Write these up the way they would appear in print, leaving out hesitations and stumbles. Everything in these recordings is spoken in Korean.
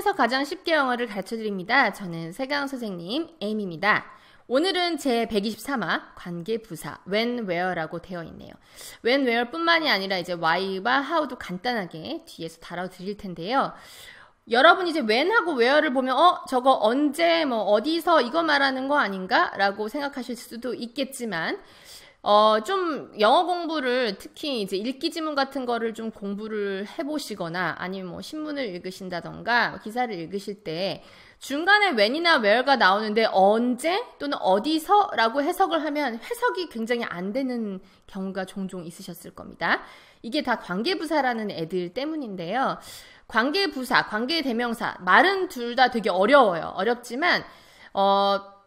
일본에서 가장 쉽게 영어를 가르쳐드립니다. 저는 세가영 선생님 에임입니다. 오늘은 제 123화 관계부사 when, where라고 되어 있네요. when, where 뿐만이 아니라 이제 why와 how도 간단하게 뒤에서 다뤄드릴 텐데요. 여러분이 이제 when하고 where를 보면 저거 언제 뭐 어디서 이거 말하는 거 아닌가? 라고 생각하실 수도 있겠지만 좀 영어 공부를 특히 이제 읽기 지문 같은 거를 좀 공부를 해보시거나 아니면 뭐 신문을 읽으신다던가 기사를 읽으실 때 중간에 when이나 where가 나오는데 언제 또는 어디서 라고 해석을 하면 해석이 굉장히 안 되는 경우가 종종 있으셨을 겁니다. 이게 다 관계부사라는 애들 때문인데요. 관계부사, 관계대명사 말은 둘 다 되게 어려워요. 어렵지만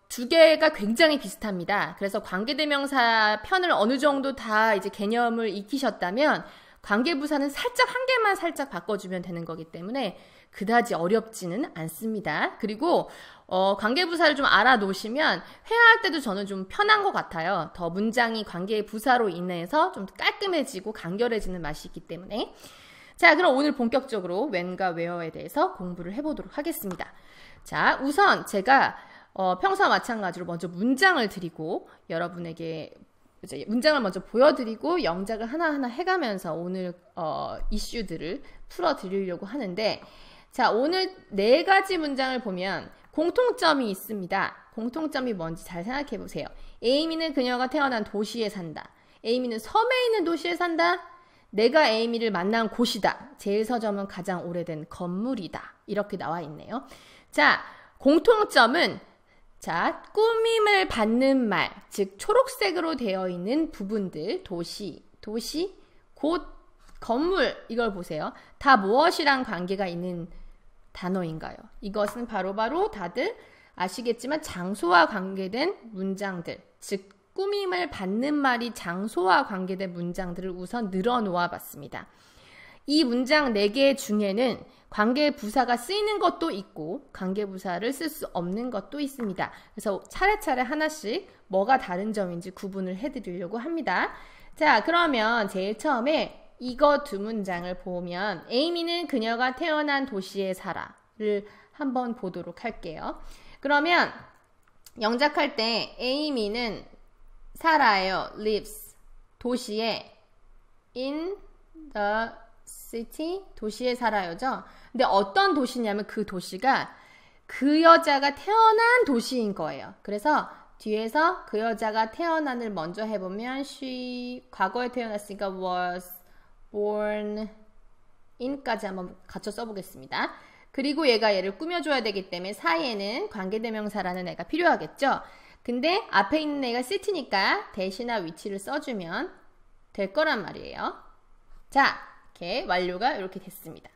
두 개가 굉장히 비슷합니다. 그래서 관계대명사 편을 어느 정도 다 이제 개념을 익히셨다면 관계부사는 살짝 한 개만 살짝 바꿔주면 되는 거기 때문에 그다지 어렵지는 않습니다. 그리고 관계부사를 좀 알아놓으시면 회화할 때도 저는 좀 편한 것 같아요. 더 문장이 관계부사로 인해서 좀 깔끔해지고 간결해지는 맛이 있기 때문에 자, 그럼 오늘 본격적으로 when과 where에 대해서 공부를 해보도록 하겠습니다. 자, 우선 제가 평소와 마찬가지로 먼저 문장을 드리고 여러분에게 이제 문장을 먼저 보여드리고 영작을 하나하나 해가면서 오늘 이슈들을 풀어드리려고 하는데 자 오늘 네 가지 문장을 보면 공통점이 있습니다. 공통점이 뭔지 잘 생각해보세요. 에이미는 그녀가 태어난 도시에 산다. 에이미는 섬에 있는 도시에 산다. 내가 에이미를 만난 곳이다. 제일 서점은 가장 오래된 건물이다. 이렇게 나와 있네요. 자 공통점은 자, 꾸밈을 받는 말, 즉 초록색으로 되어 있는 부분들, 도시, 곳, 건물 이걸 보세요. 다 무엇이랑 관계가 있는 단어인가요? 이것은 바로바로 다들 아시겠지만 장소와 관계된 문장들, 즉 꾸밈을 받는 말이 장소와 관계된 문장들을 우선 늘어놓아 봤습니다. 이 문장 4개 중에는 관계부사가 쓰이는 것도 있고 관계부사를 쓸 수 없는 것도 있습니다. 그래서 차례차례 하나씩 뭐가 다른 점인지 구분을 해드리려고 합니다. 자, 그러면 제일 처음에 이거 두 문장을 보면 에이미는 그녀가 태어난 도시에 살아를 한번 보도록 할게요. 그러면 영작할 때 에이미는 살아요. lives 도시에 in the city 도시에 살아요죠. 근데 어떤 도시냐면 그 도시가 그 여자가 태어난 도시인 거예요. 그래서 뒤에서 그 여자가 태어난을 먼저 해보면 she 과거에 태어났으니까 was born in까지 한번 같이 써보겠습니다. 그리고 얘가 얘를 꾸며줘야 되기 때문에 사이에는 관계대명사라는 애가 필요하겠죠. 근데 앞에 있는 애가 city니까 대시나 위치를 써주면 될 거란 말이에요. 자, 이렇게 완료가 이렇게 됐습니다.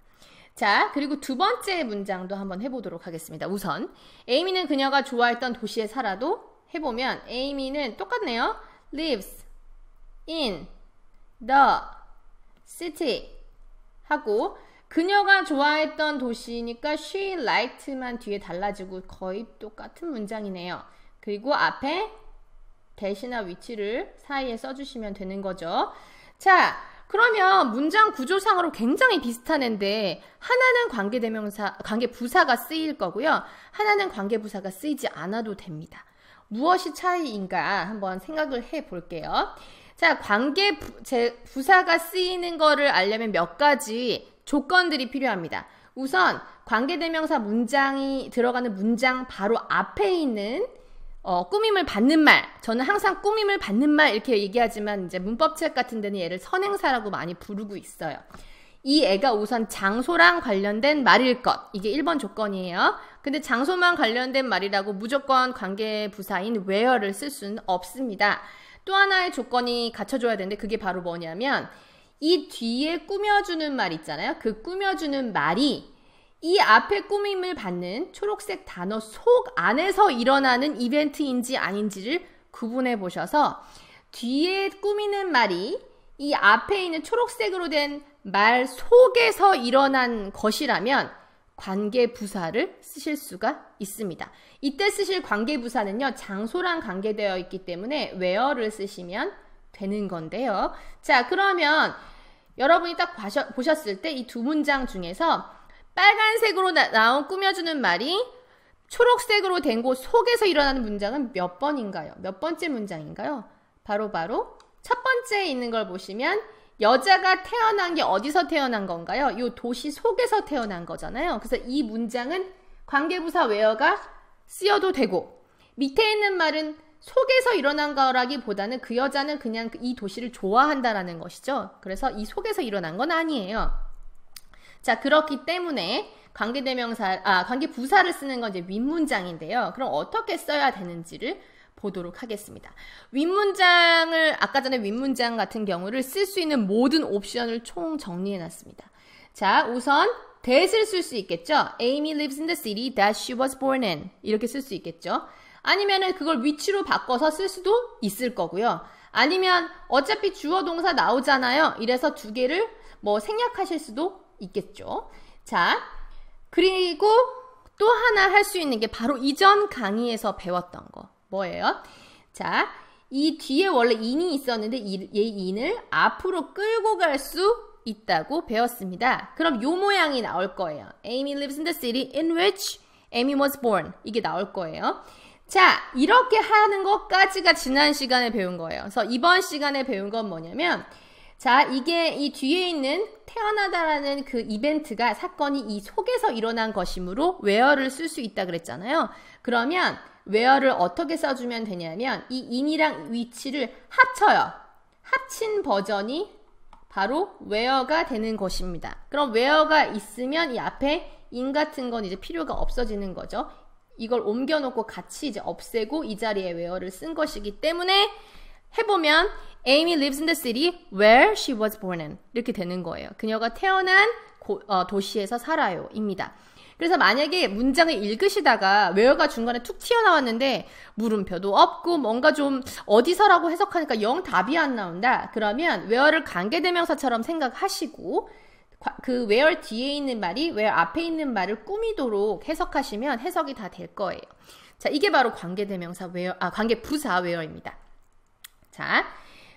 자, 그리고 두 번째 문장도 한번 해보도록 하겠습니다. 우선 에이미는 그녀가 좋아했던 도시에 살아도 해보면 에이미는 똑같네요. lives in the city 하고 그녀가 좋아했던 도시니까 she liked만 뒤에 달라지고 거의 똑같은 문장이네요. 그리고 앞에 대시나 위치를 사이에 써주시면 되는 거죠. 자, 그러면 문장 구조상으로 굉장히 비슷한 앤데 하나는 관계부사가 쓰일 거고요. 하나는 관계부사가 쓰이지 않아도 됩니다. 무엇이 차이인가 한번 생각을 해 볼게요. 자, 관계부사가 쓰이는 거를 알려면 몇 가지 조건들이 필요합니다. 우선 관계대명사 문장이 들어가는 문장 바로 앞에 있는 꾸밈을 받는 말. 저는 항상 꾸밈을 받는 말 이렇게 얘기하지만 이제 문법책 같은 데는 얘를 선행사라고 많이 부르고 있어요. 이 애가 우선 장소랑 관련된 말일 것. 이게 1번 조건이에요. 근데 장소만 관련된 말이라고 무조건 관계부사인 where를 쓸 수는 없습니다. 또 하나의 조건이 갖춰줘야 되는데 그게 바로 뭐냐면 이 뒤에 꾸며주는 말 있잖아요. 그 꾸며주는 말이 이 앞에 꾸밈을 받는 초록색 단어 속 안에서 일어나는 이벤트인지 아닌지를 구분해 보셔서 뒤에 꾸미는 말이 이 앞에 있는 초록색으로 된 말 속에서 일어난 것이라면 관계부사를 쓰실 수가 있습니다. 이때 쓰실 관계부사는요. 장소랑 관계되어 있기 때문에 where를 쓰시면 되는 건데요. 자, 그러면 여러분이 딱 보셨을 때 이 두 문장 중에서 빨간색으로 나온 꾸며주는 말이 초록색으로 된 곳 속에서 일어나는 문장은 몇 번인가요? 몇 번째 문장인가요? 바로 첫 번째에 있는 걸 보시면 여자가 태어난 게 어디서 태어난 건가요? 이 도시 속에서 태어난 거잖아요. 그래서 이 문장은 관계부사 where가 쓰여도 되고, 밑에 있는 말은 속에서 일어난 거라기보다는 그 여자는 그냥 이 도시를 좋아한다라는 것이죠. 그래서 이 속에서 일어난 건 아니에요. 자, 그렇기 때문에 관계부사를 쓰는 건 이제 윗문장인데요. 그럼 어떻게 써야 되는지를 보도록 하겠습니다. 윗문장을, 아까 전에 윗문장 같은 경우를 쓸 수 있는 모든 옵션을 총 정리해놨습니다. 자, 우선 that을 쓸 수 있겠죠. Amy lives in the city that she was born in. 이렇게 쓸 수 있겠죠. 아니면은 그걸 위치로 바꿔서 쓸 수도 있을 거고요. 아니면 어차피 주어 동사 나오잖아요. 이래서 두 개를 뭐 생략하실 수도 있겠죠. 자, 그리고 또 하나 할 수 있는 게 바로 이전 강의에서 배웠던 거. 뭐예요? 자, 이 뒤에 원래 in이 있었는데 이 in을 앞으로 끌고 갈 수 있다고 배웠습니다. 그럼 요 모양이 나올 거예요. Amy lives in the city in which Amy was born. 이게 나올 거예요. 자, 이렇게 하는 것까지가 지난 시간에 배운 거예요. 그래서 이번 시간에 배운 건 뭐냐면, 자, 이게 이 뒤에 있는 태어나다라는 그 이벤트가, 사건이 이 속에서 일어난 것이므로 where를 쓸 수 있다 그랬잖아요. 그러면 where를 어떻게 써주면 되냐면 이 in이랑 위치를 합쳐요. 합친 버전이 바로 where가 되는 것입니다. 그럼 where가 있으면 이 앞에 in 같은 건 이제 필요가 없어지는 거죠. 이걸 옮겨놓고 같이 이제 없애고 이 자리에 where를 쓴 것이기 때문에 해보면 Amy lives in the city where she was born in, 이렇게 되는 거예요. 그녀가 태어난 도시에서 살아요 입니다. 그래서 만약에 문장을 읽으시다가 where가 중간에 툭 튀어나왔는데 물음표도 없고 뭔가 좀 어디서라고 해석하니까 영 답이 안 나온다. 그러면 where를 관계대명사처럼 생각하시고 그 where 뒤에 있는 말이 where 앞에 있는 말을 꾸미도록 해석하시면 해석이 다 될 거예요. 자, 이게 바로 관계부사 where입니다. 자,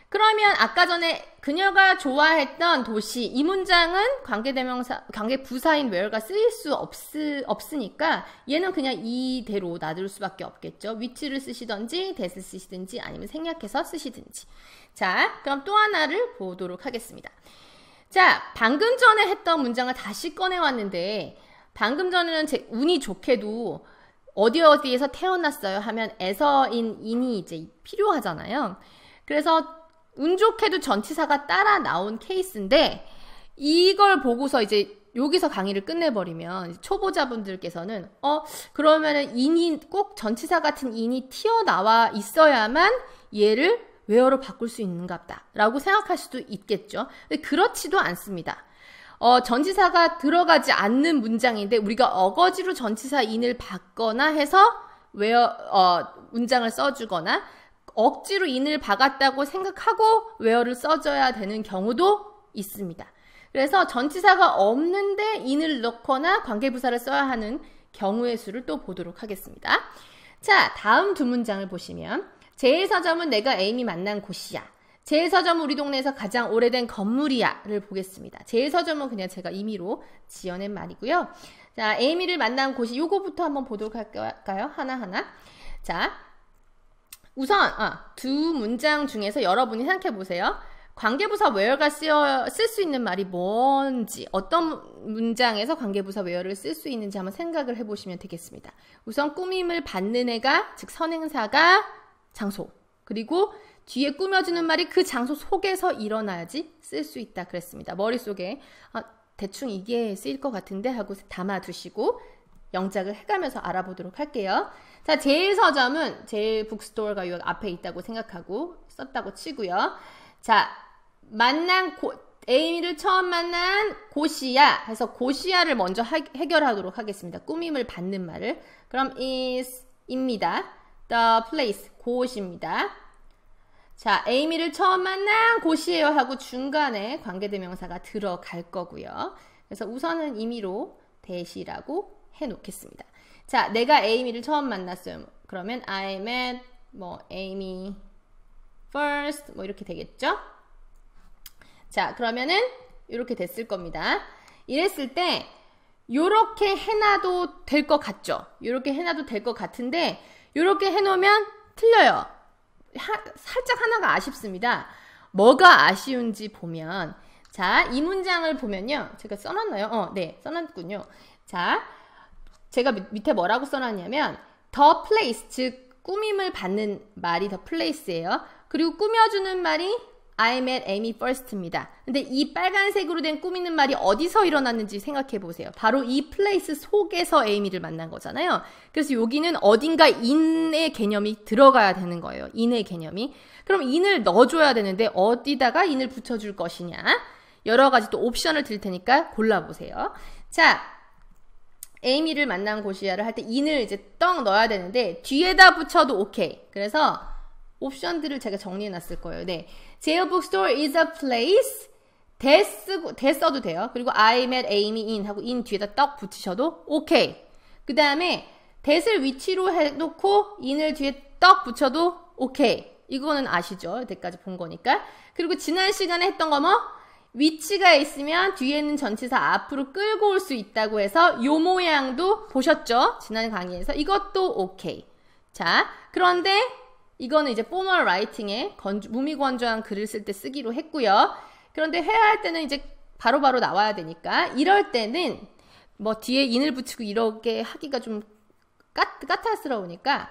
그러면 아까 전에 그녀가 좋아했던 도시, 이 문장은 관계부사인 where가 쓰일 수 없으니까 얘는 그냥 이대로 놔둘 수밖에 없겠죠. 위치를 쓰시든지 that을 쓰시든지 아니면 생략해서 쓰시든지. 자, 그럼 또 하나를 보도록 하겠습니다. 자, 방금 전에 했던 문장을 다시 꺼내왔는데, 방금 전에는 제 운이 좋게도 어디에서 태어났어요 하면 에서인 인이 이제 필요하잖아요. 그래서 운 좋게도 전치사가 따라 나온 케이스인데, 이걸 보고서 이제 여기서 강의를 끝내버리면 초보자분들께서는 그러면은 인이 꼭 전치사 같은 인이 튀어나와 있어야만 얘를 where로 바꿀 수 있는갑다 라고 생각할 수도 있겠죠. 근데 그렇지도 않습니다. 전치사가 들어가지 않는 문장인데 우리가 어거지로 전치사 in을 받거나 해서 where 문장을 써주거나, 억지로 in을 박았다고 생각하고 where를 써줘야 되는 경우도 있습니다. 그래서 전치사가 없는데 in을 넣거나 관계부사를 써야 하는 경우의 수를 또 보도록 하겠습니다. 자, 다음 두 문장을 보시면, 제1서점은 내가 에이미 만난 곳이야. 제1서점은 우리 동네에서 가장 오래된 건물이야 를 보겠습니다. 제1서점은 그냥 제가 임의로 지어낸 말이고요. 자, 에이미를 만난 곳이, 요거부터 한번 보도록 할까요? 하나하나. 자, 우선 두 문장 중에서 여러분이 생각해보세요. 관계부사 where가 쓸 수 있는 말이 뭔지, 어떤 문장에서 관계부사 where를 쓸 수 있는지 한번 생각을 해보시면 되겠습니다. 우선 꾸밈을 받는 애가, 즉 선행사가 장소, 그리고 뒤에 꾸며주는 말이 그 장소 속에서 일어나야지 쓸 수 있다 그랬습니다. 머릿속에 대충 이게 쓰일 것 같은데 하고 담아두시고 영작을 해가면서 알아보도록 할게요. 자, 제일 서점은 제일 북스토어가 요 앞에 있다고 생각하고 썼다고 치고요. 자, 에이미를 처음 만난 고시야 해서 고시야를 먼저 해결하도록 하겠습니다. 꾸밈을 받는 말을. 그럼 is 입니다. The place, 곳입니다. 자, 에이미를 처음 만난 곳이에요 하고 중간에 관계대명사가 들어갈 거고요. 그래서 우선은 임의로 that이라고 해놓겠습니다. 자, 내가 에이미를 처음 만났어요. 그러면 I met Amy first 이렇게 되겠죠. 자, 그러면은 이렇게 됐을 겁니다. 이랬을 때 요렇게 해놔도 될 것 같죠? 요렇게 해놔도 될 것 같은데 요렇게 해놓으면 틀려요. 살짝 하나가 아쉽습니다. 뭐가 아쉬운지 보면, 자, 이 문장을 보면요. 제가 써놨나요? 네, 써놨군요. 자, 제가 밑에 뭐라고 써놨냐면 the place, 즉 꾸밈을 받는 말이 the place예요. 그리고 꾸며주는 말이 I met Amy first입니다. 근데 이 빨간색으로 된 꾸미는 말이 어디서 일어났는지 생각해보세요. 바로 이 플레이스 속에서 에이미를 만난 거잖아요. 그래서 여기는 어딘가 인의 개념이 들어가야 되는 거예요. 인의 개념이. 그럼 인을 넣어줘야 되는데 어디다가 인을 붙여줄 것이냐. 여러 가지 또 옵션을 드릴 테니까 골라보세요. 자, 에이미를 만난 곳이야를 할 때 인을 이제 떡 넣어야 되는데 뒤에다 붙여도 오케이. 그래서 옵션들을 제가 정리해놨을 거예요. 네, Jail bookstore is a place. 대 쓰고 대 써도 돼요. 그리고 I met Amy in 하고 in 뒤에다 떡 붙이셔도 오케이. 그 다음에 that을 위치로 해놓고 in을 뒤에 떡 붙여도 오케이. 이거는 아시죠? 여태까지 본 거니까. 그리고 지난 시간에 했던 거 뭐? 위치가 있으면 뒤에는 전치사 앞으로 끌고 올 수 있다고 해서 요 모양도 보셨죠? 지난 강의에서. 이것도 오케이. 자, 그런데 이거는 이제 포멀 라이팅에 무미건조한 글을 쓸 때 쓰기로 했고요. 그런데 회화할 때는 이제 바로바로 나와야 되니까 이럴 때는 뭐 뒤에 인을 붙이고 이렇게 하기가 좀 까탈스러우니까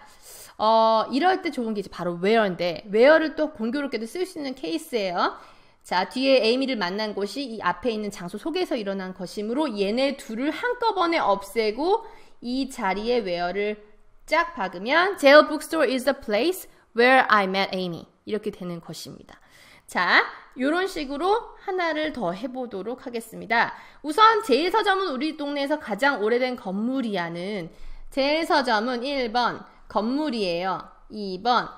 이럴 때 좋은 게 이제 바로 where인데 where를 또 공교롭게도 쓸 수 있는 케이스예요. 자, 뒤에 에이미를 만난 곳이 이 앞에 있는 장소 속에서 일어난 것이므로 얘네 둘을 한꺼번에 없애고 이 자리에 where를 쫙 박으면 Jail bookstore is the place where I met Amy. 이렇게 되는 것입니다. 자, 요런 식으로 하나를 더 해보도록 하겠습니다. 우선 제일서점은 우리 동네에서 가장 오래된 건물이야는 제일서점은 1번 건물이에요. 2번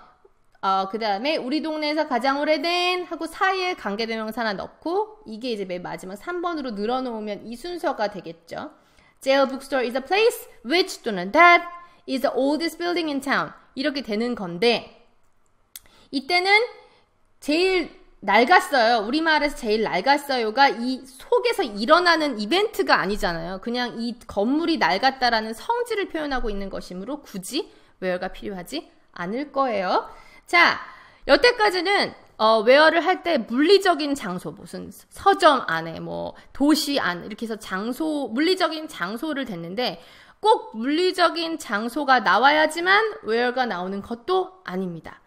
그 다음에 우리 동네에서 가장 오래된 하고 사이에 관계대명사 하나 넣고 이게 이제 맨 마지막 3번으로 늘어놓으면 이 순서가 되겠죠. Jail bookstore is a place which 또는 that is the oldest building in town. 이렇게 되는 건데 이때는 제일 낡았어요. 우리말에서 제일 낡았어요가 이 속에서 일어나는 이벤트가 아니잖아요. 그냥 이 건물이 낡았다라는 성질을 표현하고 있는 것이므로 굳이 where가 필요하지 않을 거예요. 자, 여태까지는 where를 할 때 물리적인 장소, 무슨 서점 안에 뭐 도시 안 이렇게 해서 장소, 물리적인 장소를 댔는데 꼭 물리적인 장소가 나와야지만 where가 나오는 것도 아닙니다.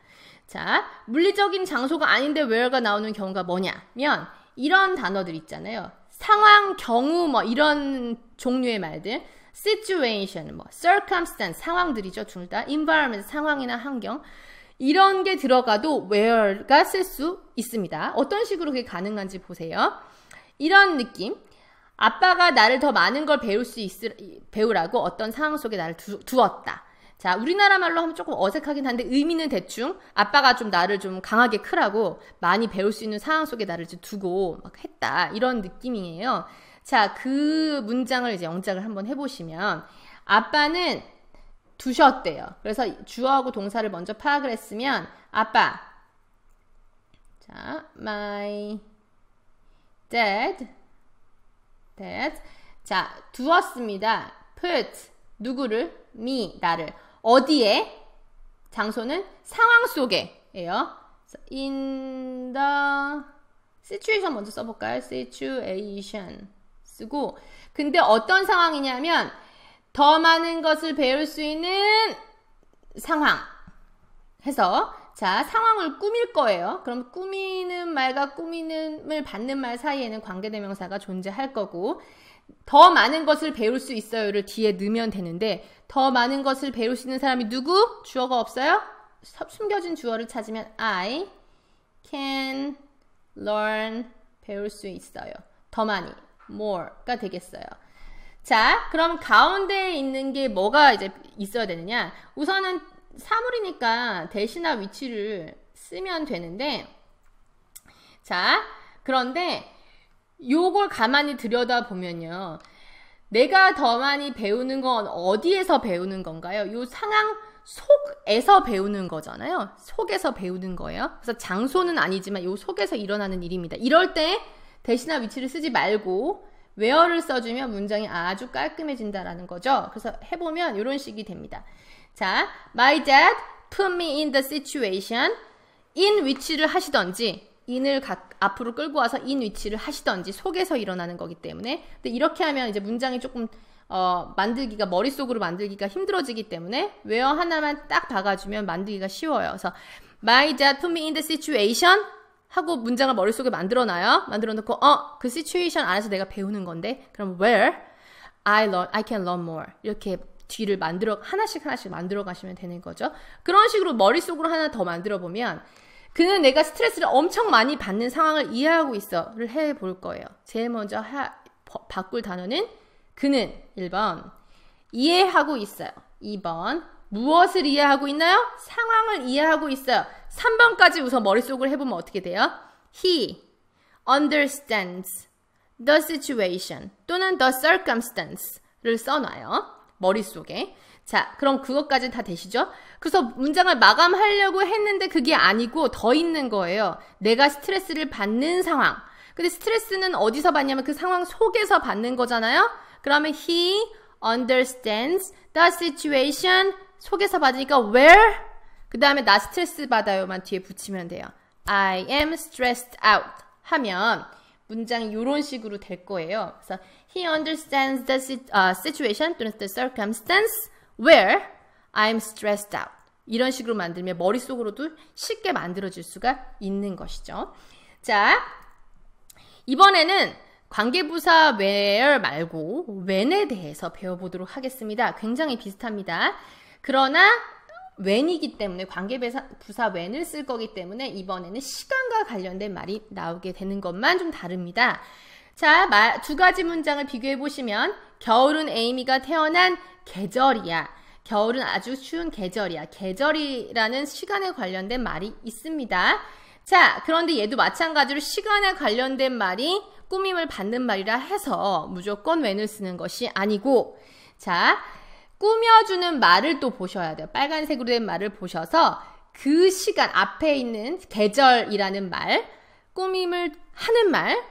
자, 물리적인 장소가 아닌데 where가 나오는 경우가 뭐냐면 이런 단어들 있잖아요. 상황, 경우 뭐 이런 종류의 말들, situation, 뭐 circumstance, 상황들이죠. 둘 다 environment, 상황이나 환경 이런 게 들어가도 where가 쓸 수 있습니다. 어떤 식으로 그게 가능한지 보세요. 이런 느낌. 아빠가 나를 더 많은 걸 배우라고 어떤 상황 속에 나를 두었다. 자, 우리나라 말로 하면 조금 어색하긴 한데 의미는 대충 아빠가 좀 나를 좀 강하게 크라고 많이 배울 수 있는 상황 속에 나를 두고 막 했다. 이런 느낌이에요. 자, 그 문장을 이제 영작을 한번 해보시면 아빠는 두셨대요. 그래서 주어하고 동사를 먼저 파악을 했으면 아빠, 자, my dad that. 자, 두었습니다. put, 누구를? me, 나를. 어디에? 장소는 상황 속에 예요. in the situation 먼저 써볼까요? situation 쓰고, 근데 어떤 상황이냐면 더 많은 것을 배울 수 있는 상황 해서, 자, 상황을 꾸밀 거예요. 그럼 꾸미는 말과 꾸미는을 받는 말 사이에는 관계대명사가 존재할 거고, 더 많은 것을 배울 수 있어요를 뒤에 넣으면 되는데 더 많은 것을 배울 수 있는 사람이 누구? 주어가 없어요? 숨겨진 주어를 찾으면 I can learn, 배울 수 있어요. 더 많이, more가 되겠어요. 자, 그럼 가운데에 있는 게 뭐가 이제 있어야 되느냐? 우선은 사물이니까 대시나 위치를 쓰면 되는데, 자, 그런데 요걸 가만히 들여다보면요, 내가 더 많이 배우는 건 어디에서 배우는 건가요? 요 상황 속에서 배우는 거잖아요. 속에서 배우는 거예요. 그래서 장소는 아니지만 요 속에서 일어나는 일입니다. 이럴 때 대시나 위치를 쓰지 말고 where를 써주면 문장이 아주 깔끔해진다라는 거죠. 그래서 해보면 이런 식이 됩니다. 자, my dad put me in the situation in 위치를 하시던지 in을 앞으로 끌고 와서 in 위치를 하시던지 속에서 일어나는 거기 때문에 근데 이렇게 하면 이제 문장이 조금 만들기가 머릿속으로 만들기가 힘들어지기 때문에 where 하나만 딱 박아주면 만들기가 쉬워요. 그래서 my dad put me in the situation 하고 문장을 머릿속에 만들어놔요. 만들어놓고 그 situation 안에서 내가 배우는 건데 그럼 where I can learn more 이렇게 뒤를 만들어 하나씩 만들어 가시면 되는 거죠. 그런 식으로 머릿속으로 하나 더 만들어 보면 그는 내가 스트레스를 엄청 많이 받는 상황을 이해하고 있어를 해볼 거예요. 제일 먼저 바꿀 단어는 그는 1번 이해하고 있어요. 2번 무엇을 이해하고 있나요? 상황을 이해하고 있어요. 3번까지 우선 머릿속으로 해보면 어떻게 돼요? He understands the situation 또는 the circumstance를 써놔요. 머릿속에. 자, 그럼 그것까지 다 되시죠? 그래서 문장을 마감하려고 했는데 그게 아니고 더 있는 거예요. 내가 스트레스를 받는 상황. 근데 스트레스는 어디서 받냐면 그 상황 속에서 받는 거잖아요? 그러면 he understands the situation 속에서 받으니까 where? 그 다음에 나 스트레스 받아요만 뒤에 붙이면 돼요. I am stressed out 하면 문장이 이런 식으로 될 거예요. 그래서 he understands the situation 또는 the circumstance where I'm stressed out 이런 식으로 만들면 머릿속으로도 쉽게 만들어질 수가 있는 것이죠. 자, 이번에는 관계부사 where 말고 when에 대해서 배워보도록 하겠습니다. 굉장히 비슷합니다. 그러나 when이기 때문에 관계부사 when을 쓸 거기 때문에 이번에는 시간과 관련된 말이 나오게 되는 것만 좀 다릅니다. 자, 두 가지 문장을 비교해 보시면 겨울은 에이미가 태어난 계절이야. 겨울은 아주 추운 계절이야. 계절이라는 시간에 관련된 말이 있습니다. 자, 그런데 얘도 마찬가지로 시간에 관련된 말이 꾸밈을 받는 말이라 해서 무조건 when을 쓰는 것이 아니고 자, 꾸며주는 말을 또 보셔야 돼요. 빨간색으로 된 말을 보셔서 그 시간 앞에 있는 계절이라는 말, 꾸밈을 하는 말,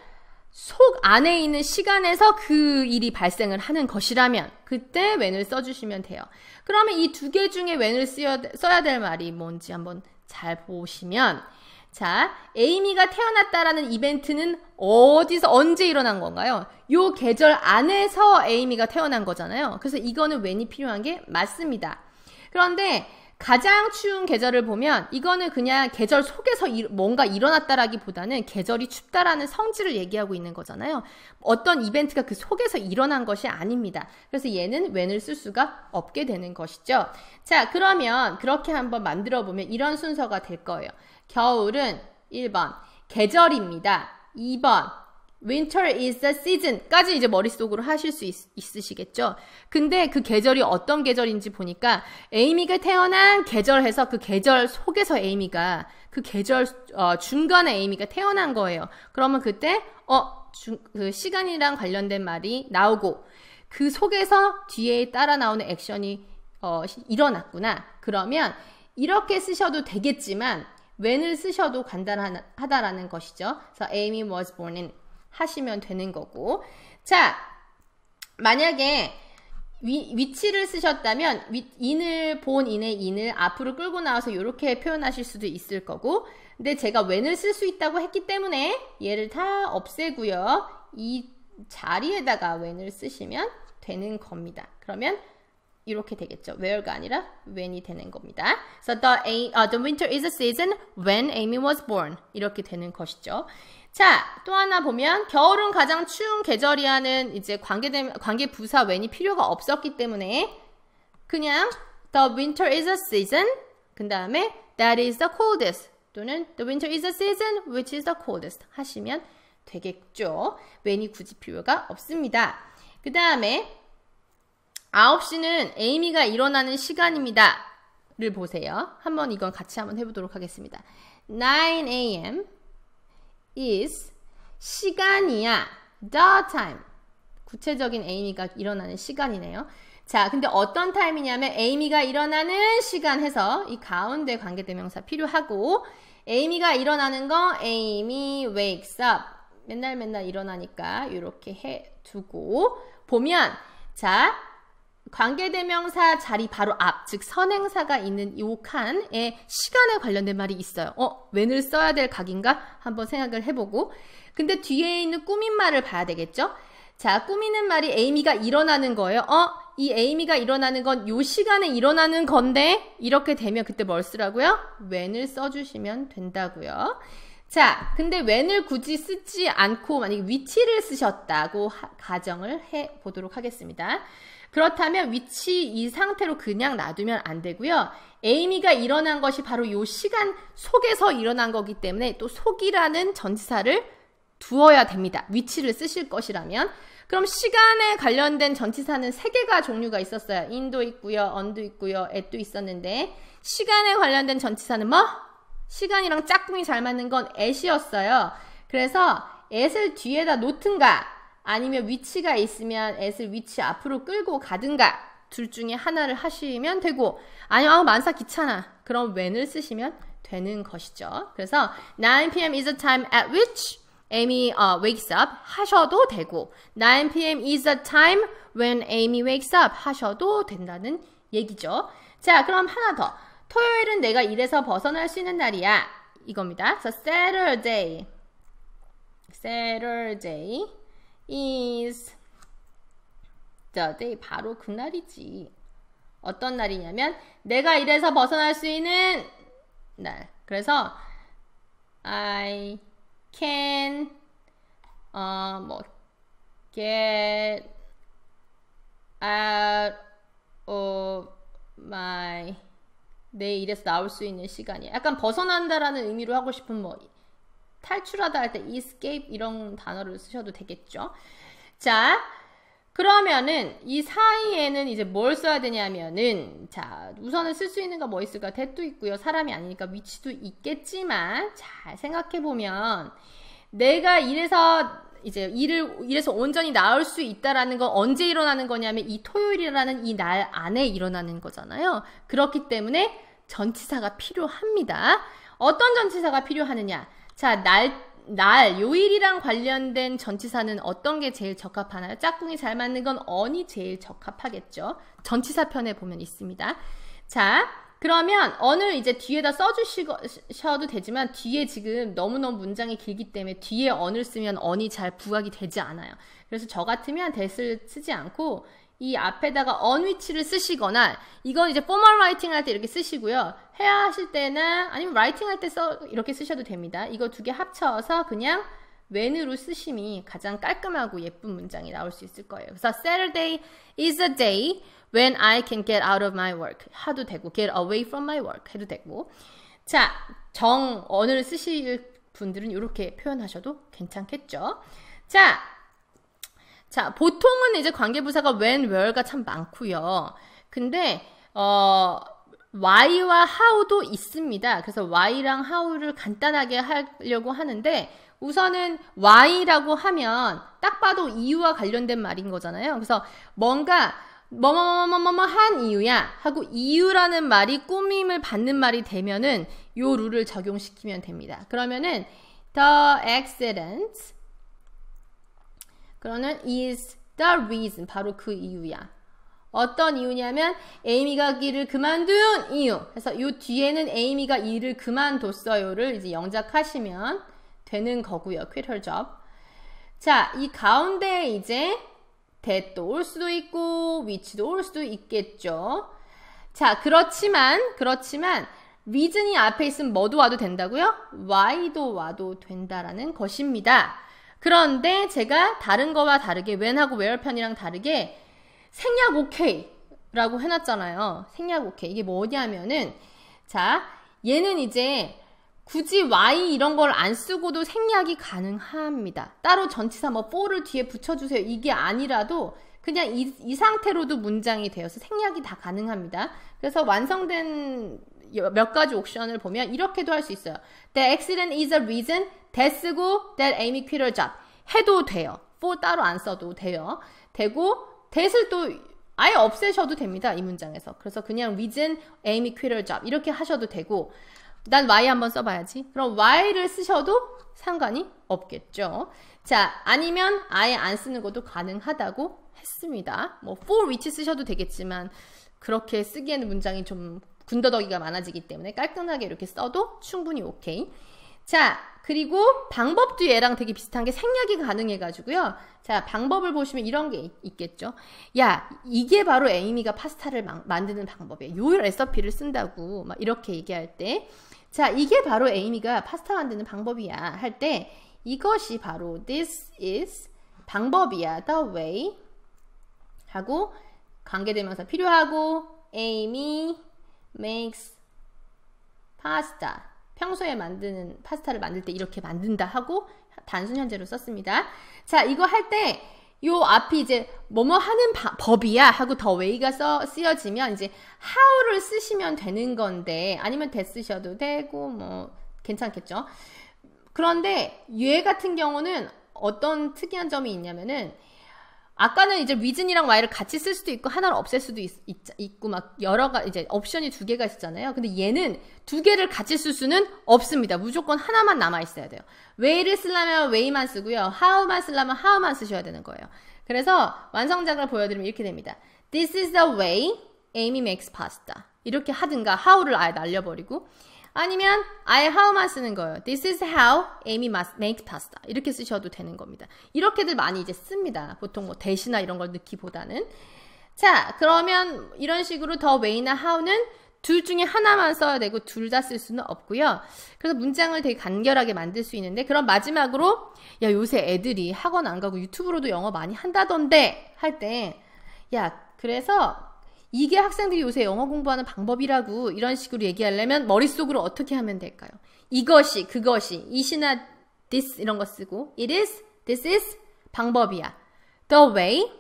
속 안에 있는 시간에서 그 일이 발생을 하는 것이라면 그때 when을 써주시면 돼요. 그러면 이 두 개 중에 when을 써야 될 말이 뭔지 한번 잘 보시면 자, 에이미가 태어났다라는 이벤트는 어디서 언제 일어난 건가요? 요 계절 안에서 에이미가 태어난 거잖아요. 그래서 이거는 when이 필요한 게 맞습니다. 그런데 가장 추운 계절을 보면 이거는 그냥 계절 속에서 뭔가 일어났다라기보다는 계절이 춥다라는 성질을 얘기하고 있는 거잖아요. 어떤 이벤트가 그 속에서 일어난 것이 아닙니다. 그래서 얘는 when을 쓸 수가 없게 되는 것이죠. 자, 그러면 그렇게 한번 만들어 보면 이런 순서가 될 거예요. 겨울은 1번 계절입니다. 2번 winter is the season 까지 이제 머릿속으로 하실 수 있으시겠죠. 근데 그 계절이 어떤 계절인지 보니까 에이미가 태어난 계절 해서 그 계절 속에서 에이미가 그 계절 중간에 에이미가 태어난 거예요. 그러면 그때 그 시간이랑 관련된 말이 나오고 그 속에서 뒤에 따라 나오는 액션이 일어났구나. 그러면 이렇게 쓰셔도 되겠지만 when을 쓰셔도 간단하다라는 것이죠. 그래서 Amy was born in 하시면 되는 거고 자, 만약에 위치를 쓰셨다면 in을 본 in의 in을 앞으로 끌고 나와서 이렇게 표현하실 수도 있을 거고 근데 제가 when을 쓸 수 있다고 했기 때문에 얘를 다 없애고요. 이 자리에다가 when을 쓰시면 되는 겁니다. 그러면 이렇게 되겠죠. where가 아니라 when이 되는 겁니다. So the winter is a season when Amy was born. 이렇게 되는 것이죠. 자, 또 하나 보면 겨울은 가장 추운 계절이라는 이제 관계 부사 when이 필요가 없었기 때문에 그냥 the winter is a season 그 다음에 that is the coldest 또는 the winter is a season which is the coldest 하시면 되겠죠. when이 굳이 필요가 없습니다. 그 다음에 9시는 에이미가 일어나는 시간입니다. 를 보세요. 한번 이건 같이 한번 해보도록 하겠습니다. 9 AM is 시간이야. The time. 구체적인 에이미가 일어나는 시간이네요. 자, 근데 어떤 타임이냐면 에이미가 일어나는 시간 해서 이 가운데 관계대명사 필요하고 에이미가 일어나는 거 에이미 wakes up 맨날 맨날 일어나니까 이렇게 해두고 보면, 자, 관계대명사 자리 바로 앞, 즉 선행사가 있는 이 칸에 시간에 관련된 말이 있어요. when을 써야 될 각인가? 한번 생각을 해보고, 근데 뒤에 있는 꾸민 말을 봐야 되겠죠? 자, 꾸미는 말이 에이미가 일어나는 거예요. 이 에이미가 일어나는 건 요 시간에 일어나는 건데, 이렇게 되면 그때 뭘 쓰라고요? when을 써주시면 된다고요. 자, 근데 when을 굳이 쓰지 않고 만약에 위치를 쓰셨다고 가정을 해보도록 하겠습니다. 그렇다면 위치 이 상태로 그냥 놔두면 안 되고요. 에이미가 일어난 것이 바로 요 시간 속에서 일어난 거기 때문에 또 속이라는 전치사를 두어야 됩니다. 위치를 쓰실 것이라면. 그럼 시간에 관련된 전치사는 3개가 종류가 있었어요. 인도 있고요, 언도 있고요, 앳도 있었는데, 시간에 관련된 전치사는 뭐? 시간이랑 짝꿍이 잘 맞는 건 앳이었어요. 그래서 앳을 뒤에다 놓든가, 아니면 위치가 있으면 앳을 위치 앞으로 끌고 가든가, 둘 중에 하나를 하시면 되고, 아니면 만사 귀찮아, 그럼 when을 쓰시면 되는 것이죠. 그래서 9 PM is the time at which Amy wakes up 하셔도 되고, 9 PM is the time when Amy wakes up 하셔도 된다는 얘기죠. 자, 그럼 하나 더. 토요일은 내가 일에서 벗어날 수 있는 날이야, 이겁니다. So Saturday is the day, 바로 그날이지. 어떤 날이냐면 내가 일에서 벗어날 수 있는 날. 그래서 I can get out of my, 내 일에서 나올 수 있는 시간이야. 약간 벗어난다라는 의미로 하고 싶은, 뭐 탈출하다 할 때 escape 이런 단어를 쓰셔도 되겠죠. 자, 그러면은 이 사이에는 이제 뭘 써야 되냐면은, 자, 우선은 쓸 수 있는 거 뭐 있을까? that도 있고요, 사람이 아니니까 위치도 있겠지만, 잘 생각해보면 내가 일에서 온전히 나올 수 있다라는 건 언제 일어나는 거냐면 이 토요일이라는 이 날 안에 일어나는 거잖아요. 그렇기 때문에 전치사가 필요합니다. 어떤 전치사가 필요하느냐? 자, 날, 요일이랑 관련된 전치사는 어떤 게 제일 적합하나요? 짝꿍이 잘 맞는 건 언이 제일 적합하겠죠. 전치사 편에 보면 있습니다. 자, 그러면 언을 이제 뒤에다 써주셔도 되지만, 뒤에 지금 너무너무 문장이 길기 때문에 뒤에 언을 쓰면 언이 잘 부각이 되지 않아요. 그래서 저 같으면 that을 쓰지 않고 이 앞에다가 on 위치를 쓰시거나, 이건 이제 포멀 라이팅 할 때 이렇게 쓰시고요, 회화 하실 때나 아니면 라이팅 할 때 이렇게 쓰셔도 됩니다. 이거 두 개 합쳐서 그냥 when으로 쓰심이 가장 깔끔하고 예쁜 문장이 나올 수 있을 거예요. 그래서 Saturday is a day when I can get out of my work 해도 되고, get away from my work 해도 되고. 자, 정, on을 쓰실 분들은 이렇게 표현하셔도 괜찮겠죠. 자, 보통은 이제 관계부사가 when, where가 참 많고요. 근데 why와 how도 있습니다. 그래서 why랑 how를 간단하게 하려고 하는데, 우선은 why라고 하면 딱 봐도 이유와 관련된 말인 거잖아요. 그래서 뭔가 뭐뭐뭐뭐뭐 한 이유야 하고 이유라는 말이 꾸밈을 받는 말이 되면은 요 룰을 적용시키면 됩니다. 그러면은 the accident, 그러면 is the reason, 바로 그 이유야. 어떤 이유냐면 에이미가 일을 그만둔 이유. 그래서 요 뒤에는 에이미가 일을 그만뒀어요를 이제 영작하시면 되는 거고요. quit her job. 자, 이 가운데에 이제 that도 올 수도 있고 which도 올 수도 있겠죠. 자, 그렇지만 reason이 앞에 있으면 뭐도 와도 된다고요? why도 와도 된다라는 것입니다. 그런데 제가 다른 거와 다르게, when하고 where 편이랑 다르게 생략 OK 라고 해놨잖아요. 생략 OK, 이게 뭐냐면은, 자, 얘는 이제 굳이 why 이런 걸 안 쓰고도 생략이 가능합니다. 따로 전치사 뭐 for를 뒤에 붙여주세요, 이게 아니라도 그냥 이 상태로도 문장이 되어서 생략이 다 가능합니다. 그래서 완성된 몇 가지 옵션을 보면 이렇게도 할 수 있어요. The accident is a reason, that 쓰고 that Amy quit her job 해도 돼요. for 따로 안 써도 되고, that을 또 아예 없애셔도 됩니다, 이 문장에서. 그래서 그냥 reason Amy quit her job 이렇게 하셔도 되고, 난 why 한번 써봐야지, 그럼 why를 쓰셔도 상관이 없겠죠. 자, 아니면 아예 안 쓰는 것도 가능하다고 했습니다. 뭐 for which 쓰셔도 되겠지만 그렇게 쓰기에는 문장이 좀 군더더기가 많아지기 때문에 깔끔하게 이렇게 써도 충분히 오케이. 자, 그리고 방법도 얘랑 되게 비슷한 게 생략이 가능해가지고요. 자, 방법을 보시면 이런 게 있겠죠. 야, 이게 바로 에이미가 파스타를 만드는 방법이에요. 요 레시피를 쓴다고 막 이렇게 얘기할 때, 자, 이게 바로 에이미가 파스타 만드는 방법이야 할 때, 이것이 바로 this is 방법이야, the way 하고 관계대명사 필요하고 에이미 makes pasta. 평소에 만드는 파스타를 만들 때 이렇게 만든다 하고 단순 현재로 썼습니다. 자, 이거 할 때 요 앞이 이제 뭐뭐 하는 법이야 하고 더 웨이가 쓰여지면 이제 how를 쓰시면 되는 건데, 아니면 that 쓰셔도 되고 뭐 괜찮겠죠. 그런데 얘 같은 경우는 어떤 특이한 점이 있냐면은, 아까는 이제 reason이랑 why를 같이 쓸 수도 있고 하나를 없앨 수도 있고 막 여러 가지 이제 옵션이 두 개가 있었잖아요. 근데 얘는 두 개를 같이 쓸 수는 없습니다. 무조건 하나만 남아 있어야 돼요. way를 쓰려면 way만 쓰고요, how만 쓰려면 how만 쓰셔야 되는 거예요. 그래서 완성작을 보여드리면 이렇게 됩니다. This is the way Amy makes pasta. 이렇게 하든가 how를 아예 날려버리고, 아니면 아예 how만 쓰는 거예요. This is how Amy makes pasta. 이렇게 쓰셔도 되는 겁니다. 이렇게들 많이 이제 씁니다. 보통 뭐 대시나 이런 걸 넣기보다는. 자, 그러면 이런 식으로 더 way나 how는 둘 중에 하나만 써야 되고 둘 다 쓸 수는 없고요. 그래서 문장을 되게 간결하게 만들 수 있는데, 그럼 마지막으로 야, 요새 애들이 학원 안 가고 유튜브로도 영어 많이 한다던데 할 때, 야, 그래서 이게 학생들이 요새 영어 공부하는 방법이라고 이런 식으로 얘기하려면 머릿속으로 어떻게 하면 될까요? 이것이, 그것이, 이시나 this 이런 거 쓰고, it is, this is, 방법이야. the way,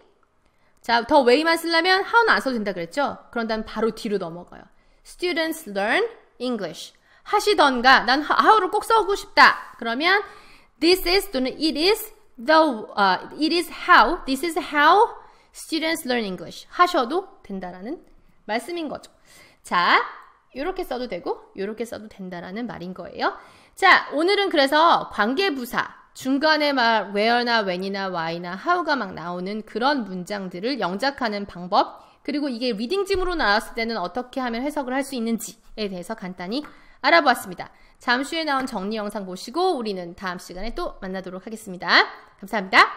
자, the way만 쓰려면 how는 안 써도 된다 그랬죠? 그런 다음 바로 뒤로 넘어가요. students learn English. 하시던가, 난 how를 꼭 써고 싶다. 그러면 this is 또는 it is, it is how, this is how students learn English 하셔도 된다라는 말씀인 거죠. 자, 요렇게 써도 되고 요렇게 써도 된다라는 말인 거예요. 자, 오늘은 그래서 관계부사 중간에 말 where나 when이나 why나 how가 막 나오는 그런 문장들을 영작하는 방법, 그리고 이게 리딩짐으로 나왔을 때는 어떻게 하면 해석을 할 수 있는지에 대해서 간단히 알아보았습니다. 잠시 후에 나온 정리 영상 보시고 우리는 다음 시간에 또 만나도록 하겠습니다. 감사합니다.